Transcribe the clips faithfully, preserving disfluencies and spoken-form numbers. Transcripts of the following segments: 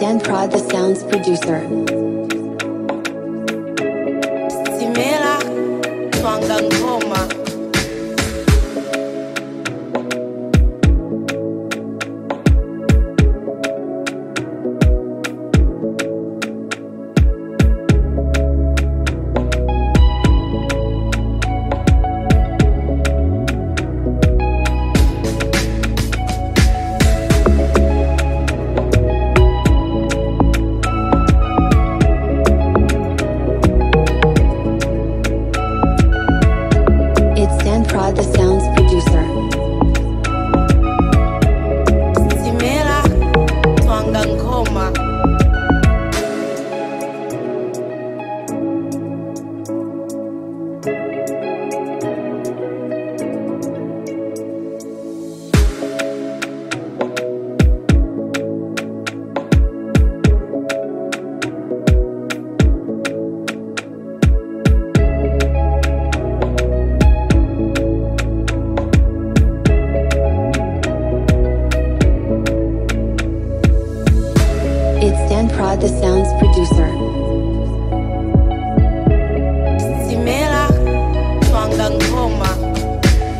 Dan Pride, the sounds producer. Stimela, Twanga Ngoma. Dan Pride, the sounds producer. Stimela,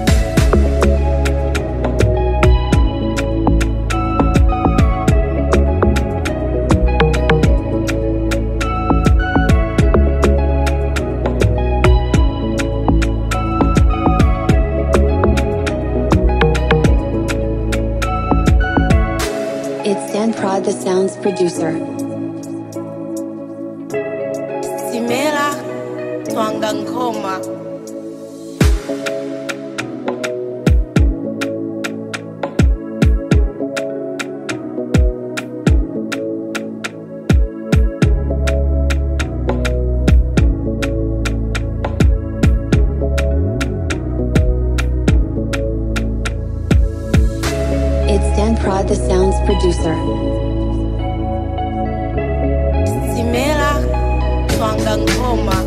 Twanga Ngoma. It's Dan Pride, the sounds producer. Stimela, Twanga Ngoma. Dan Pride, the sounds producer. Stimela, Twanga Ngoma.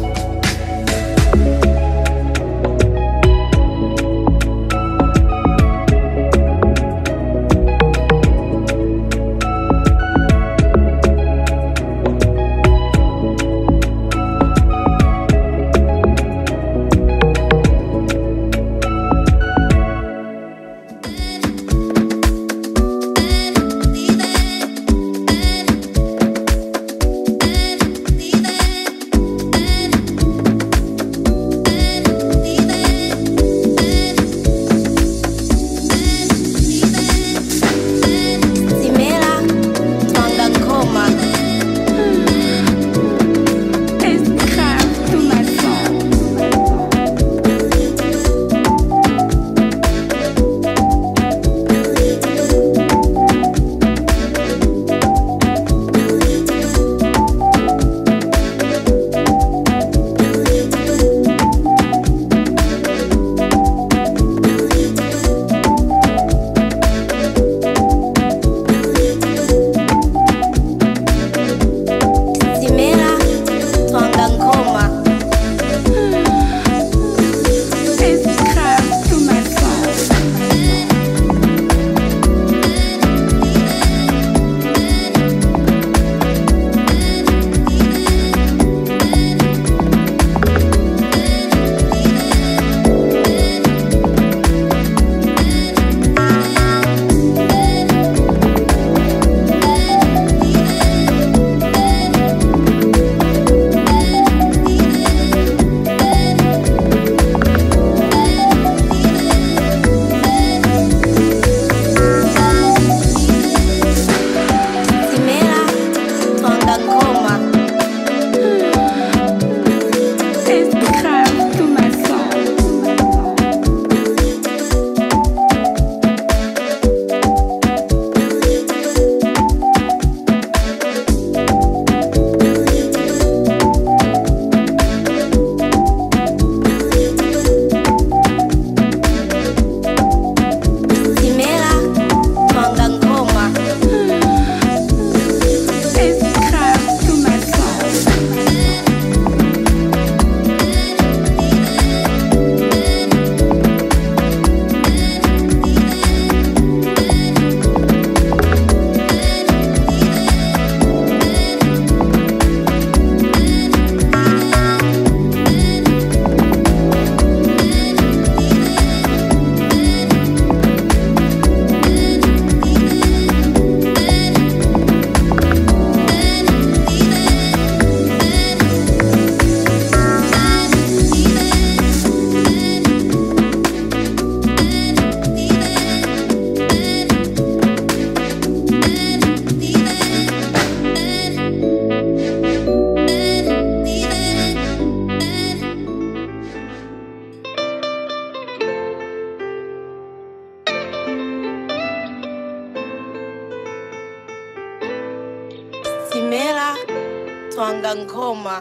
Twanga Ngoma.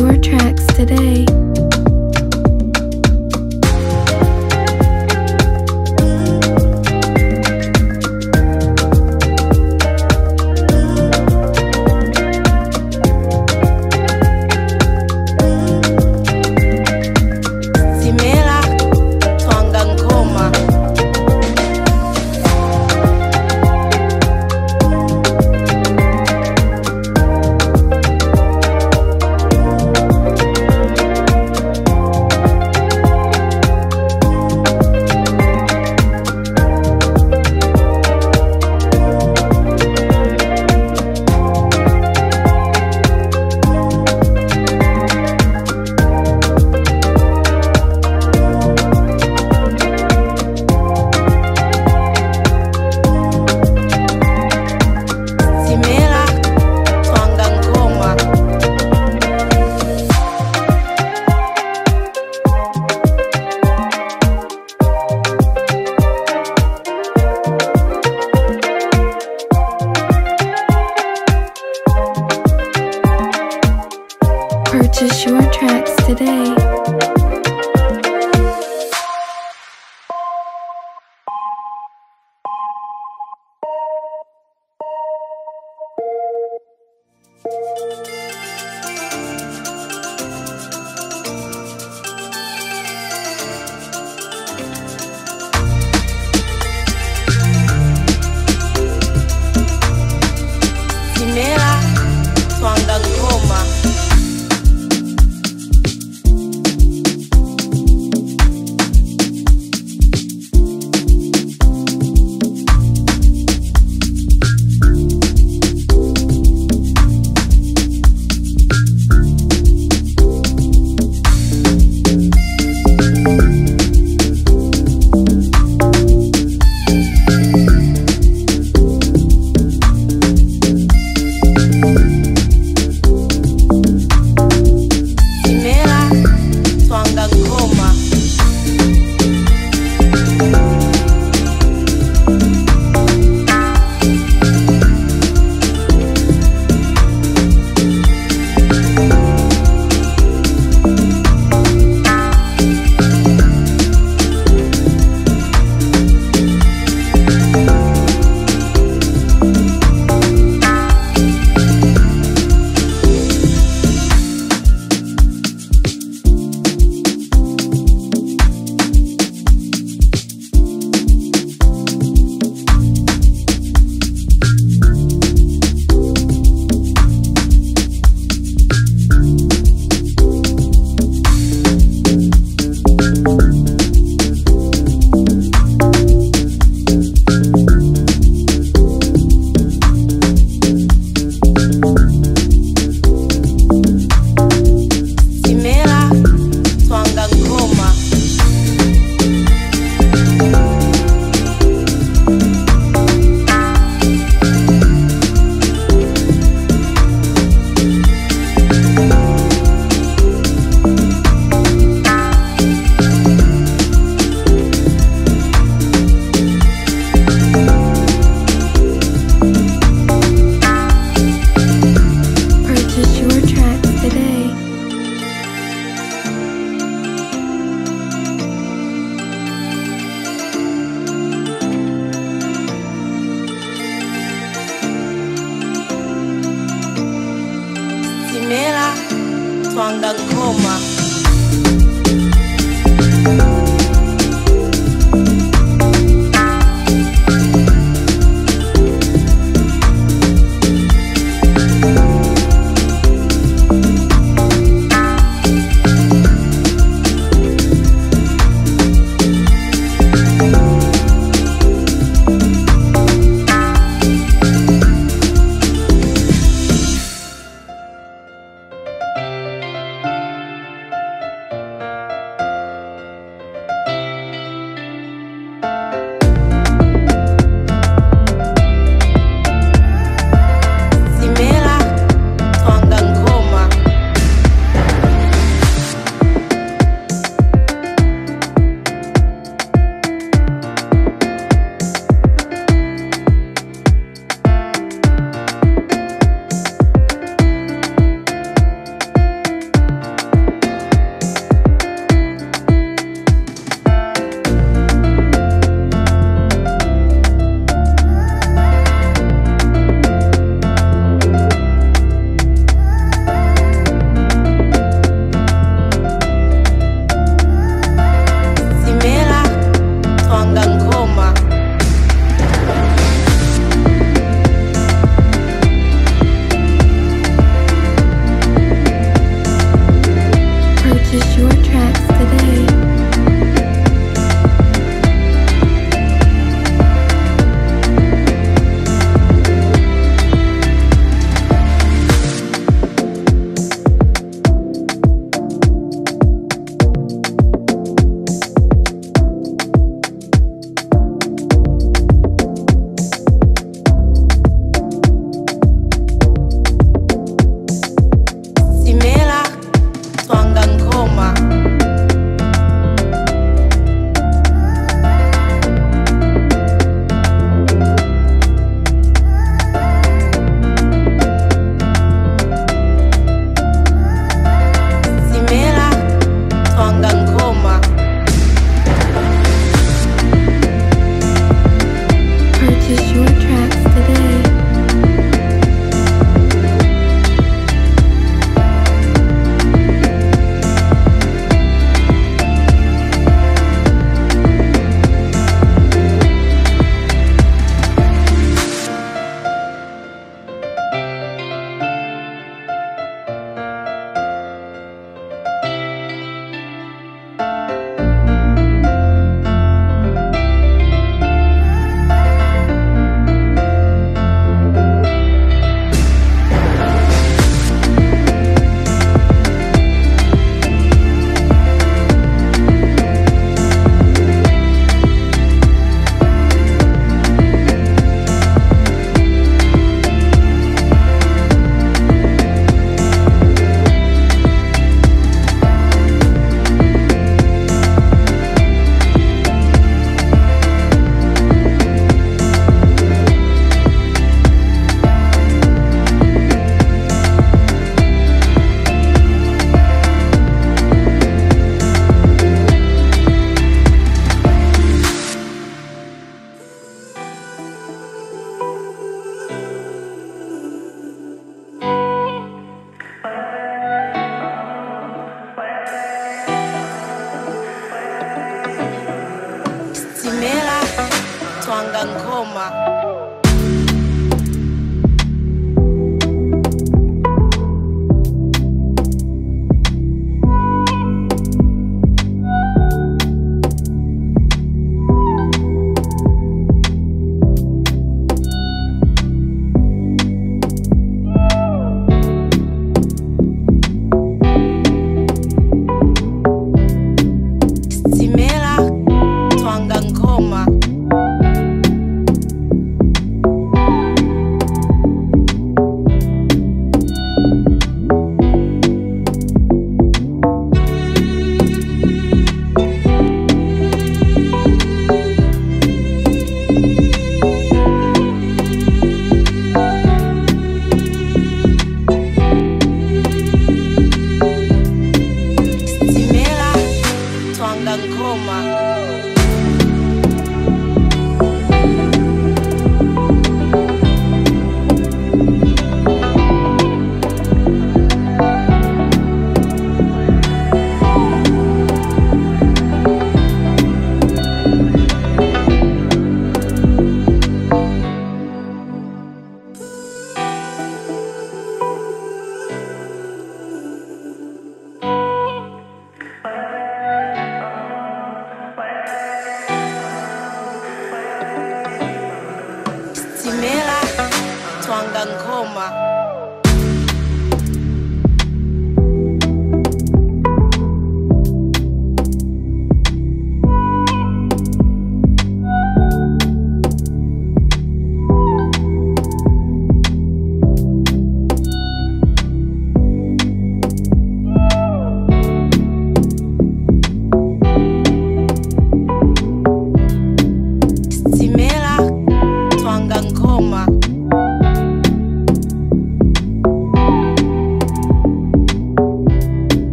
your tracks today. Purchase your tracks today. Stimela, Twanga Ngoma. Stimela, Twanga Ngoma.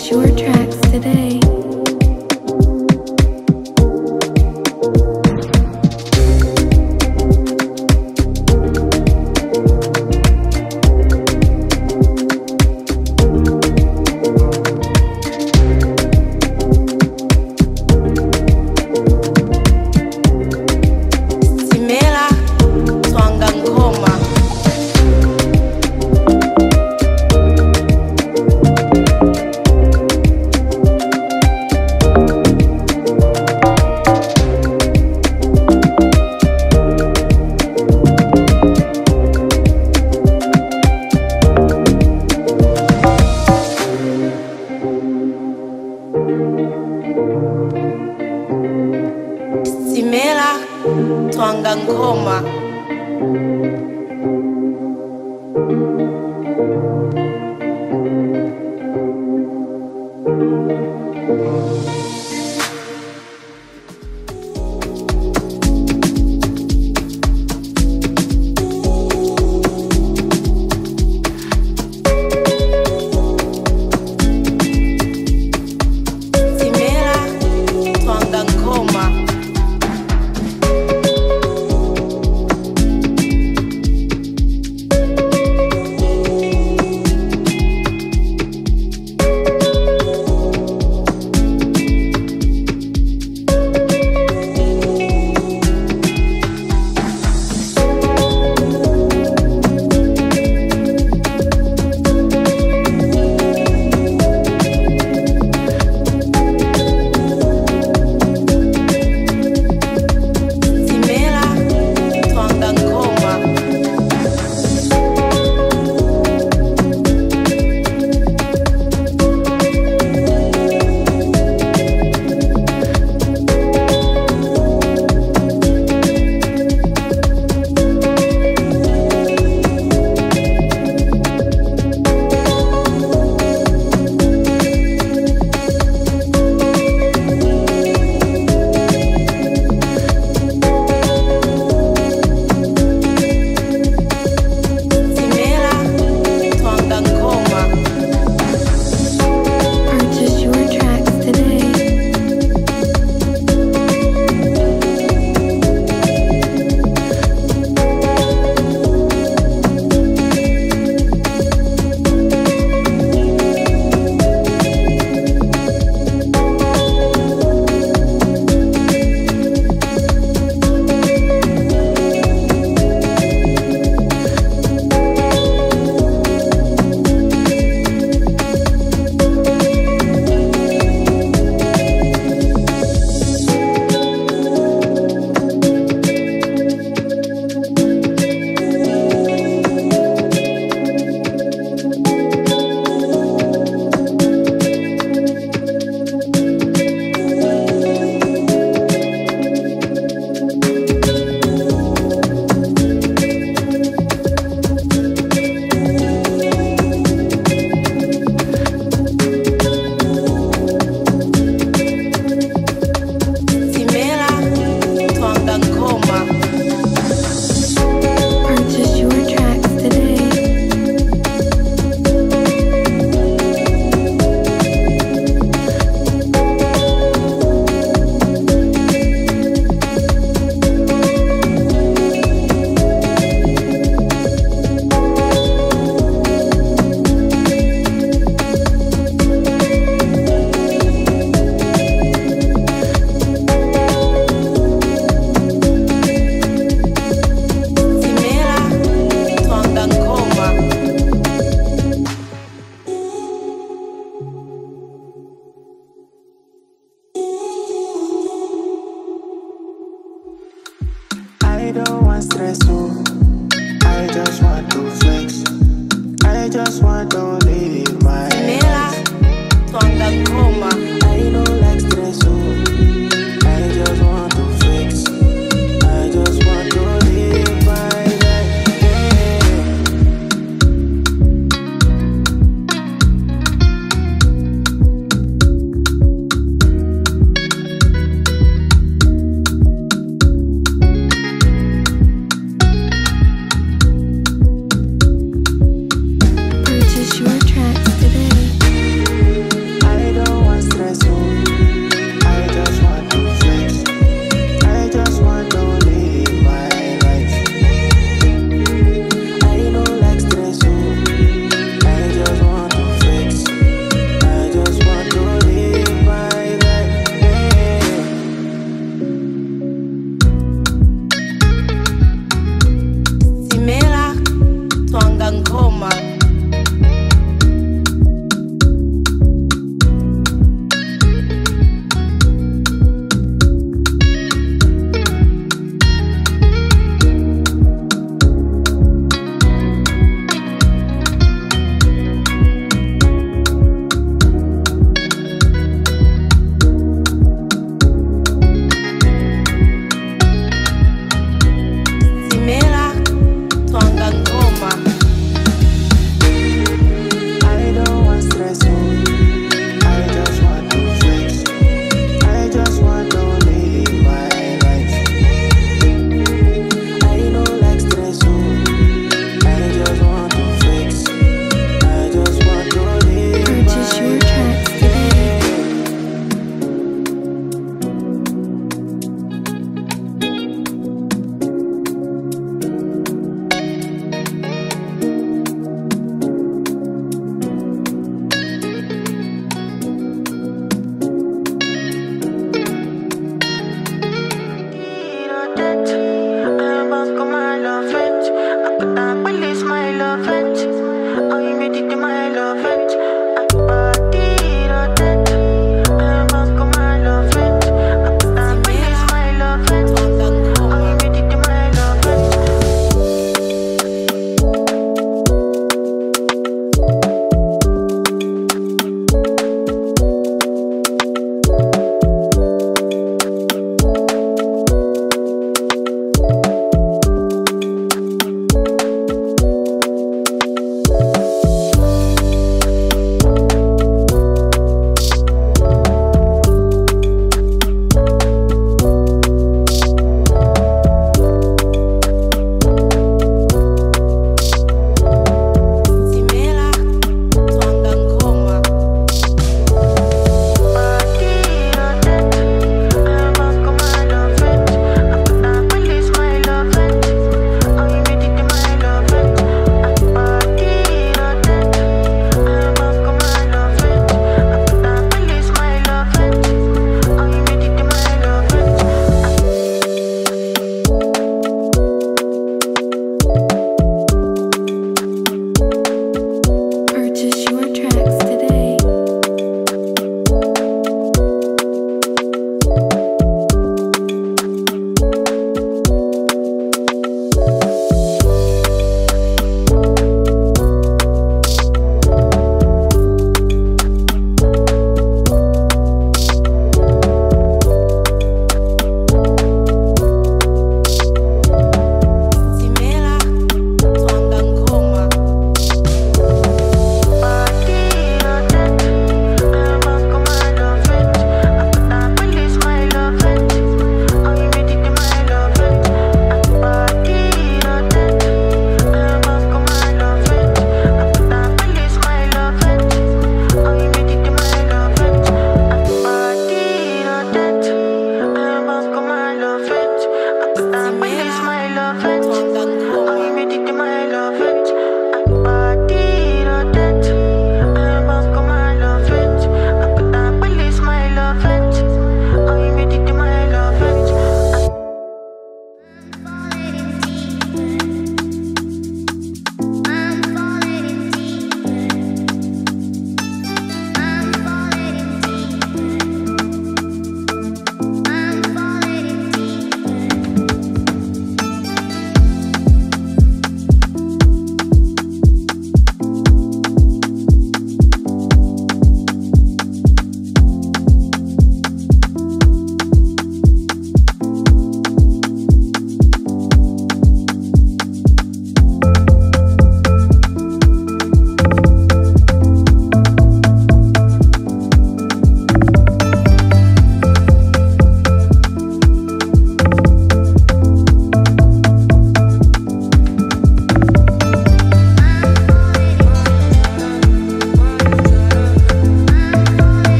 Purchase your tracks today. Stimela, Twanga Ngoma.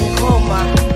Twanga Ngoma.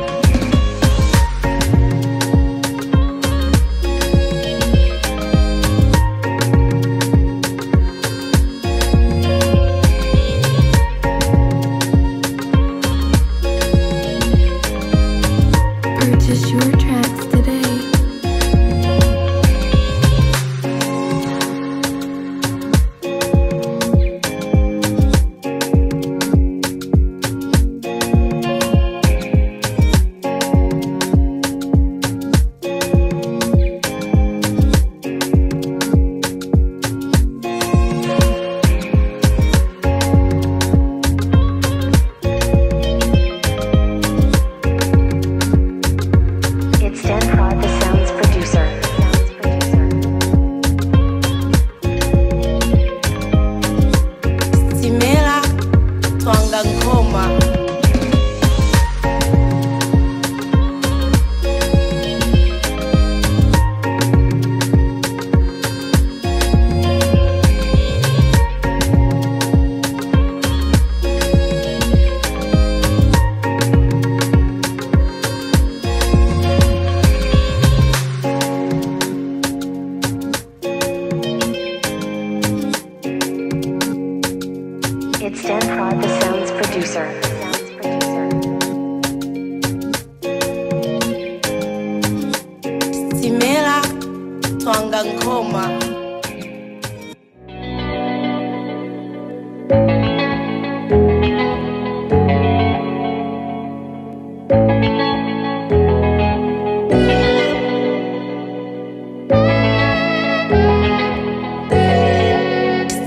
It's Dan Pride, the sounds producer. Stimela, Twanga Ngoma.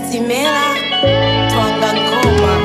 Stimela, Twanga Ngoma.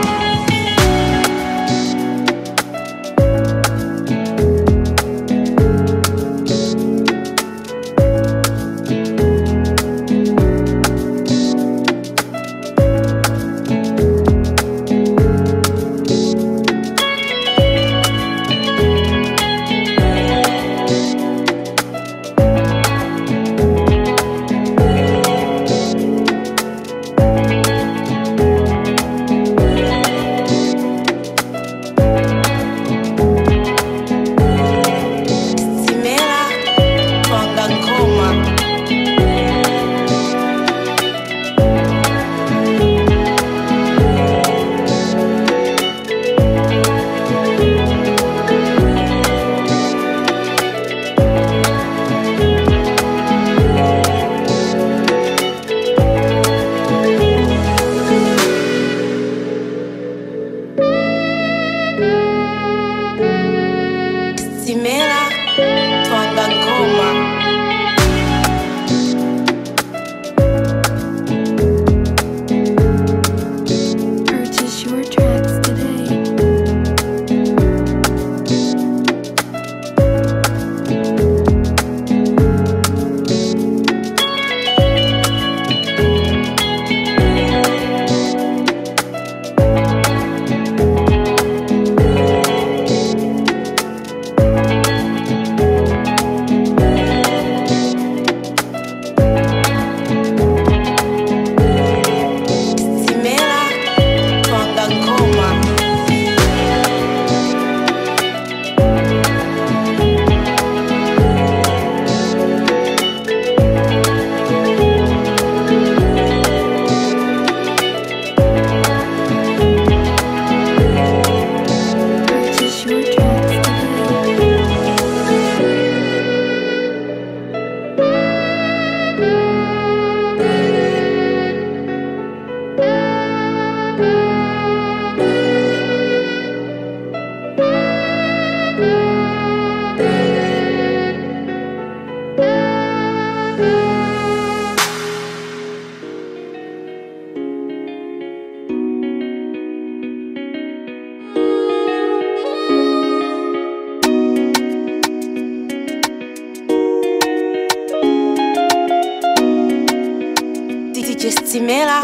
D J Stimela,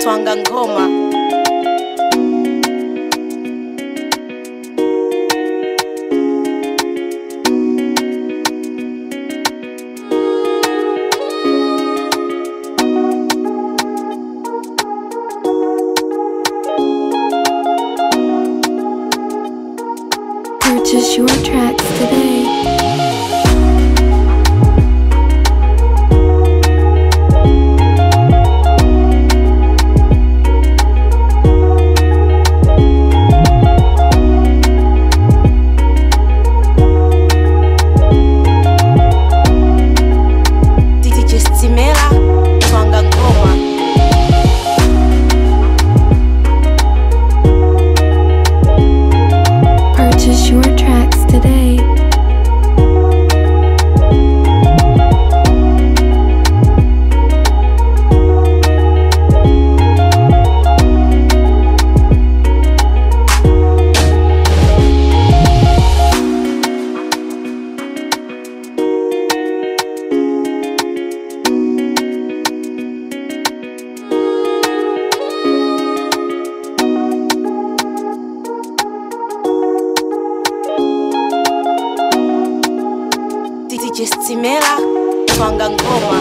Twanga Ngoma. purchase your tracks today. D J Stimela, Twanga Ngoma.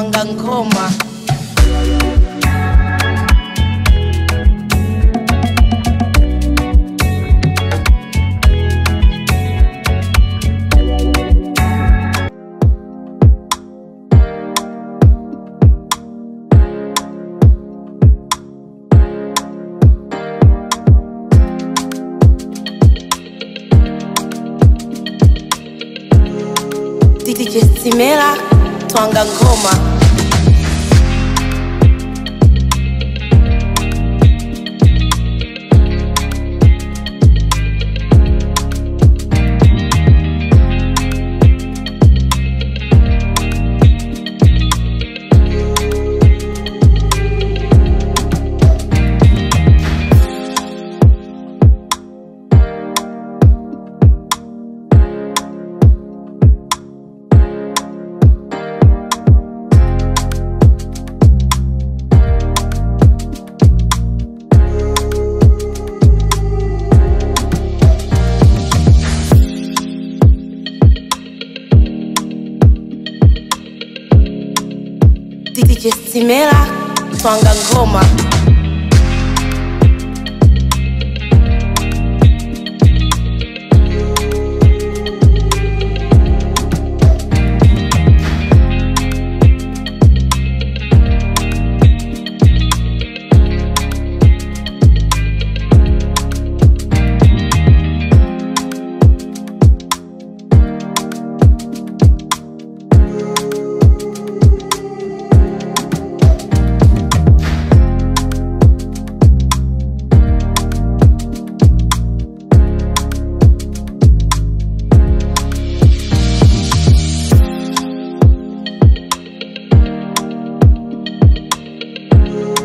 Twanga Ngoma. D J Stimela, Twanga Ngoma. D J Stimela, Twanga Ngoma.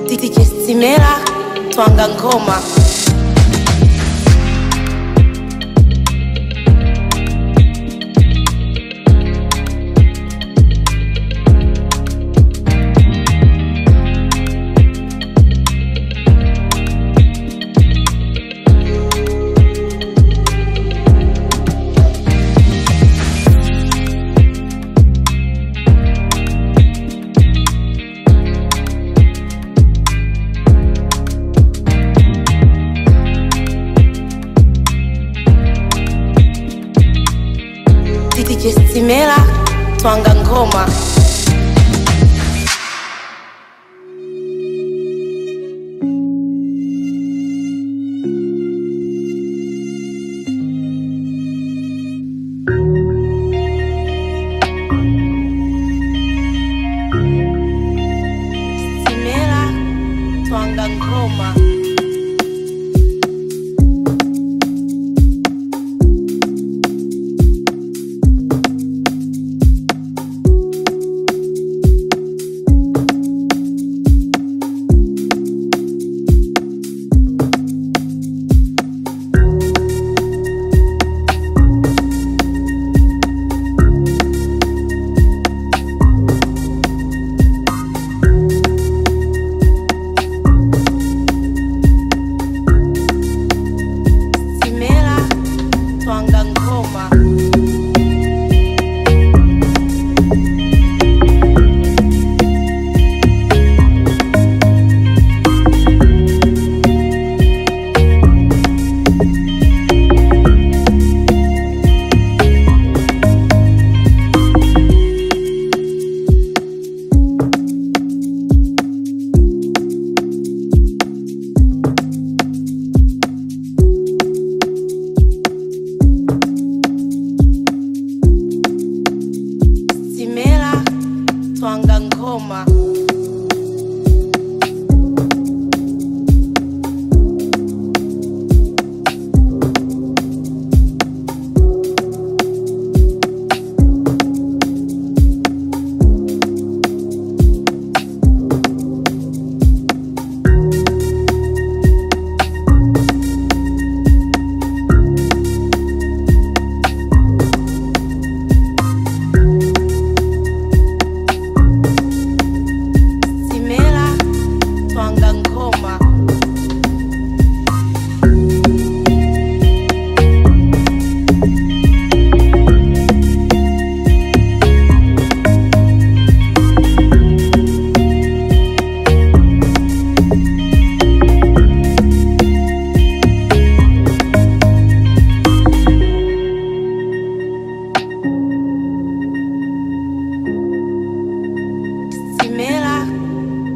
D J Stimela, Twanga Ngoma. D J Stimela, Twanga Ngoma.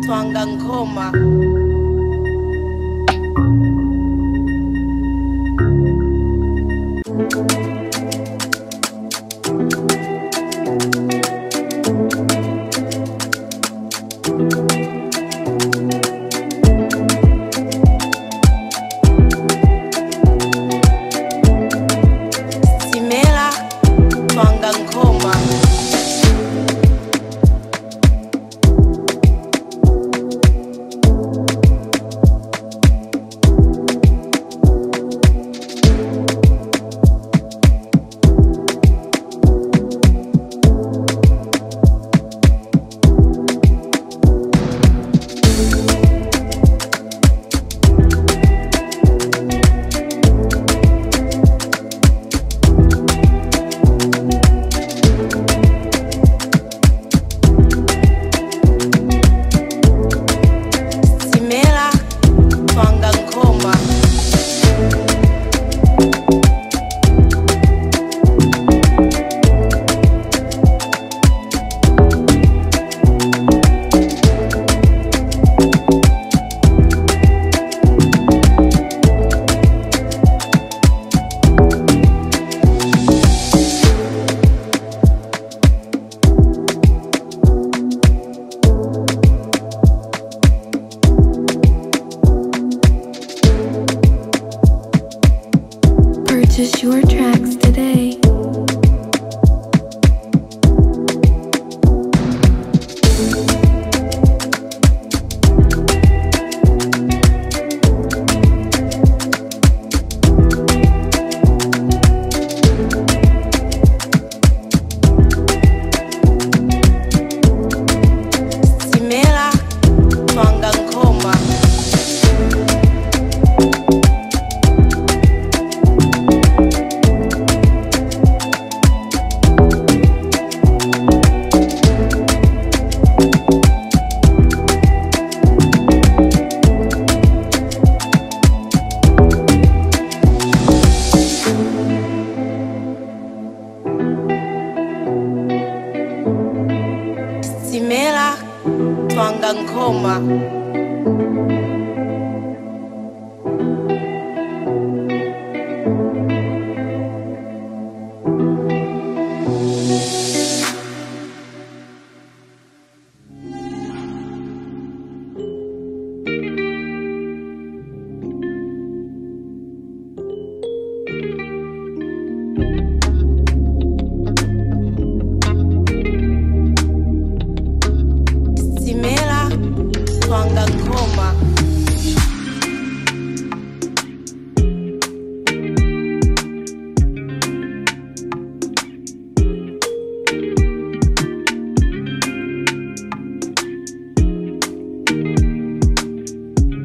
Twanga Ngoma. Purchase your tracks today. Stimela, Twanga Ngoma. Twanga Ngoma.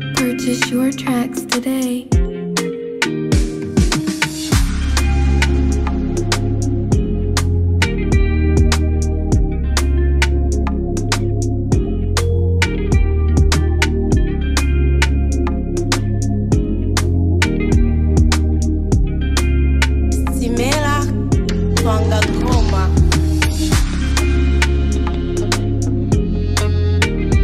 Purchase your tracks today. Twanga Ngoma. Purchase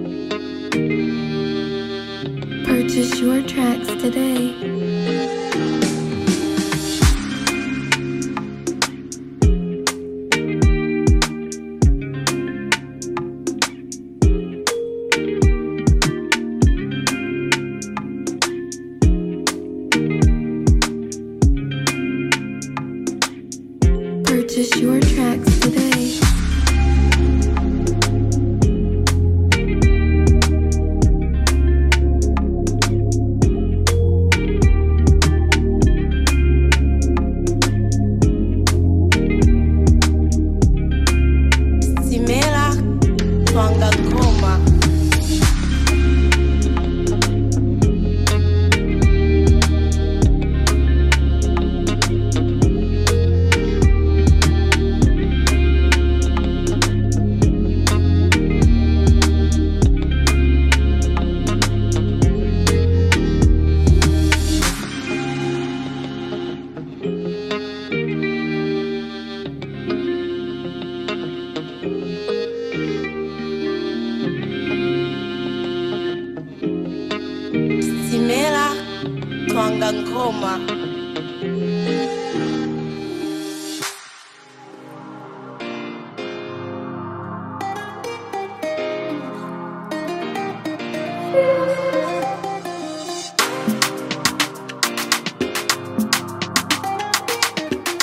your tracks today. Purchase your tracks today. Twanga Ngoma. Twanga Ngoma.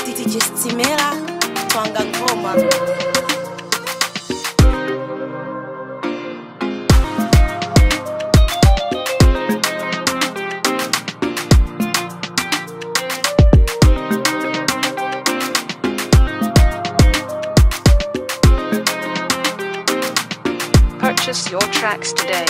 D J Stimela, Twanga Ngoma. Purchase your tracks today.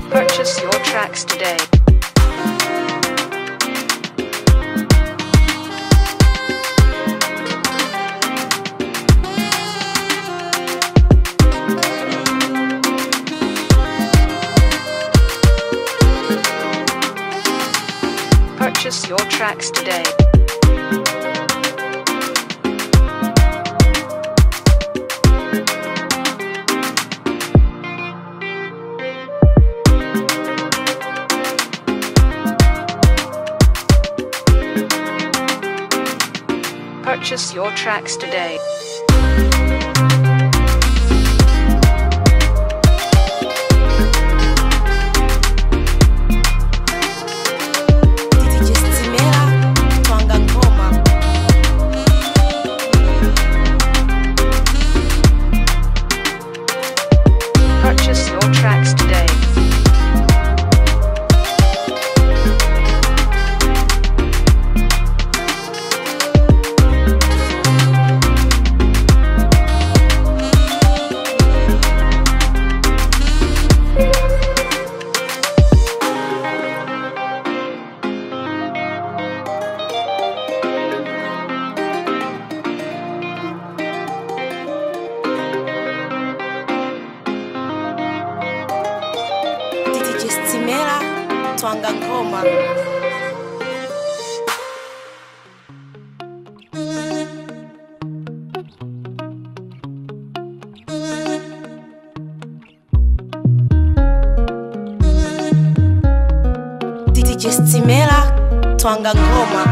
Purchase your tracks today. Purchase your tracks today. Purchase your tracks today. Purchase your tracks today. Purchase your tracks today. Stimela, Twanga Ngoma. D J Stimela, Twanga Ngoma.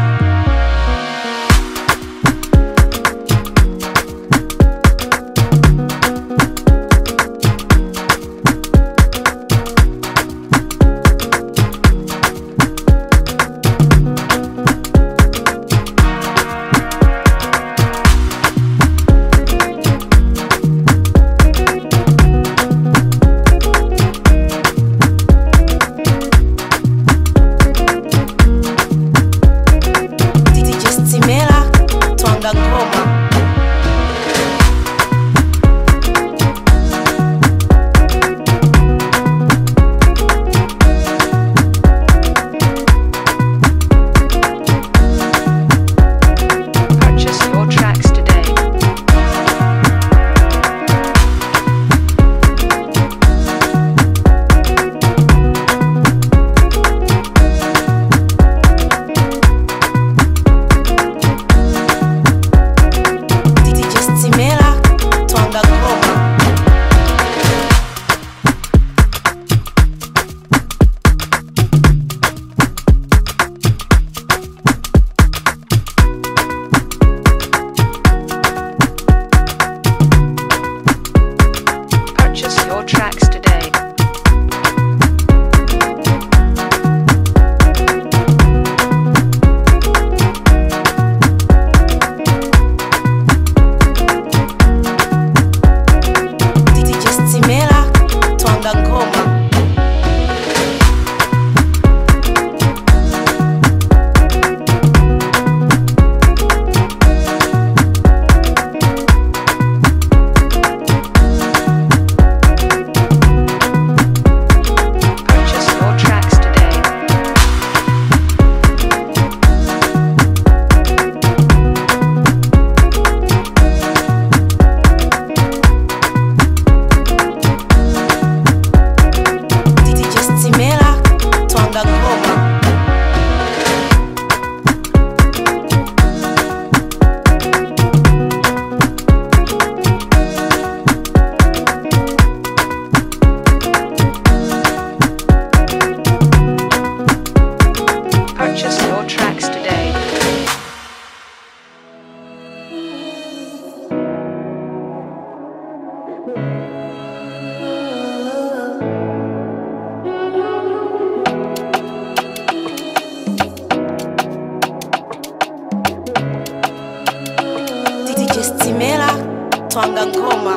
Twanga Ngoma.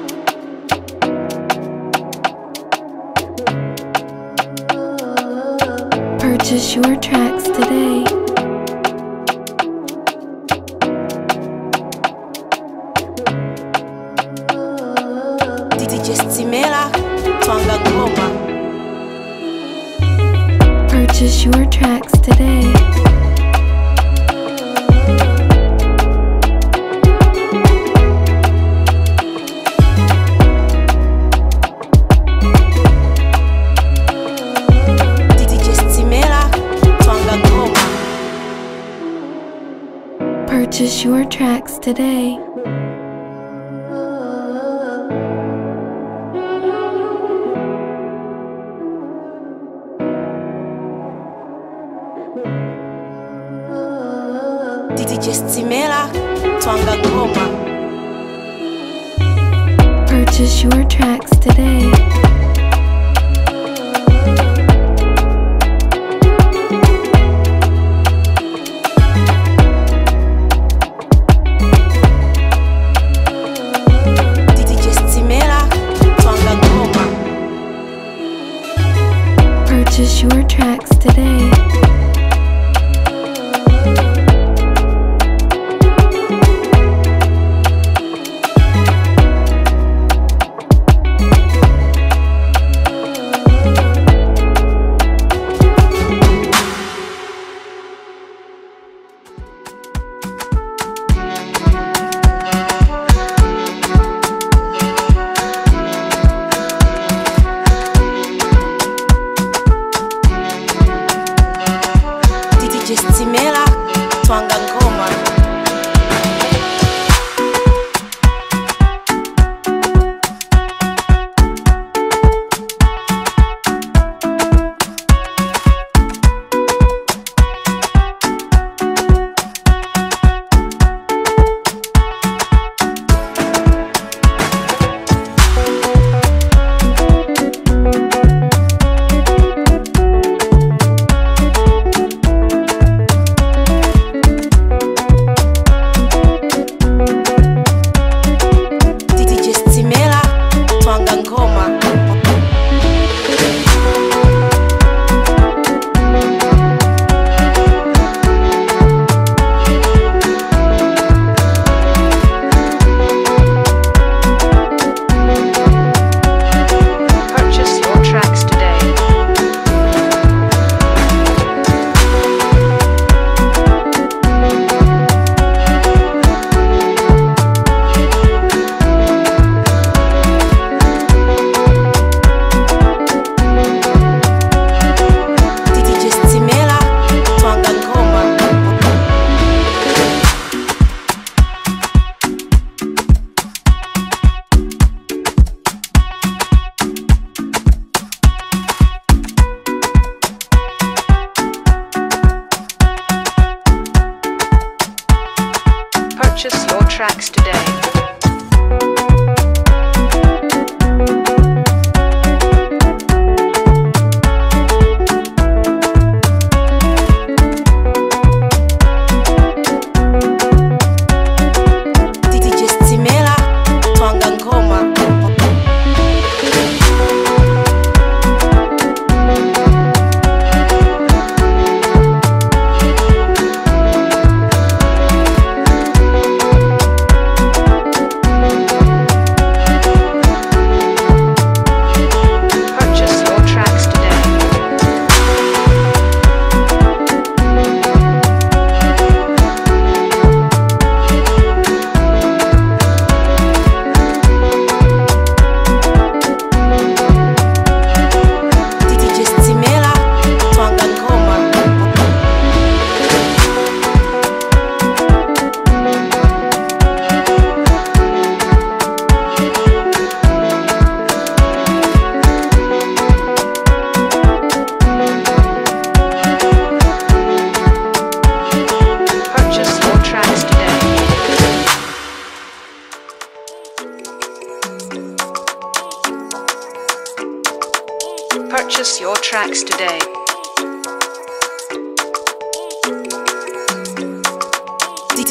Your tracks today. D J Stimela, Twanga Ngoma. Purchase your tracks today. Your tracks today. D J Stimela, Twanga Ngoma. Purchase your tracks today. D J Stimela, Twanga Ngoma. Purchase your tracks today. Purchase your tracks today. D J Stimela, Twanga Ngoma. Purchase your tracks today. Purchase your tracks today. Stimela, Twanga Ngoma. Purchase your tracks today. tracks today. D J